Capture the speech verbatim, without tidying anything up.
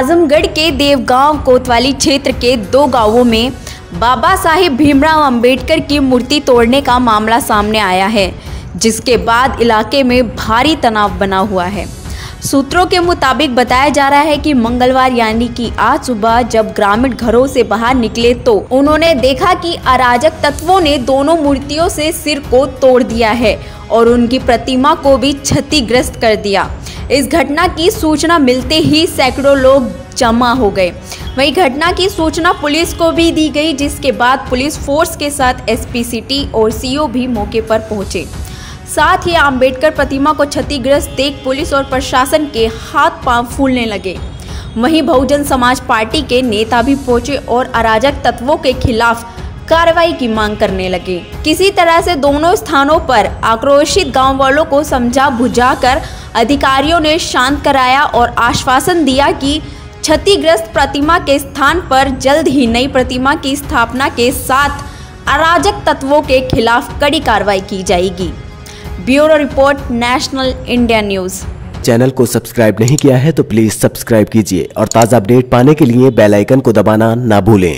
आजमगढ़ के देवगांव कोतवाली क्षेत्र के दो गांवों में बाबा साहेब भीमराव अंबेडकर की मूर्ति तोड़ने का मामला सामने आया है, जिसके बाद इलाके में भारी तनाव बना हुआ है। सूत्रों के मुताबिक बताया जा रहा है कि मंगलवार यानी कि आज सुबह जब ग्रामीण घरों से बाहर निकले तो उन्होंने देखा कि अराजक तत्वों ने दोनों मूर्तियों से सिर को तोड़ दिया है और उनकी प्रतिमा को भी क्षतिग्रस्त कर दिया। इस घटना की सूचना मिलते ही सैकड़ों लोग जमा हो गए। वहीं घटना की सूचना पुलिस को भी दी गई, जिसके बाद पुलिस फोर्स के साथ एसपी सिटी और सीओ भी मौके पर पहुंचे। साथ ही अंबेडकर प्रतिमा को क्षतिग्रस्त देख पुलिस और प्रशासन के हाथ पांव फूलने लगे। वहीं बहुजन समाज पार्टी के नेता भी पहुंचे और अराजक तत्वों के खिलाफ कार्रवाई की मांग करने लगे। किसी तरह से दोनों स्थानों पर आक्रोशित गांव वालों को समझा बुझा कर अधिकारियों ने शांत कराया और आश्वासन दिया कि क्षतिग्रस्त प्रतिमा के स्थान पर जल्द ही नई प्रतिमा की स्थापना के साथ अराजक तत्वों के खिलाफ कड़ी कार्रवाई की जाएगी। Bureau report, national India news. Channel को सब्सक्राइब नहीं किया है तो प्लीज सब्सक्राइब कीजिए और ताज़ा अपडेट पाने के लिए बेल आइकन को दबाना ना भूलें।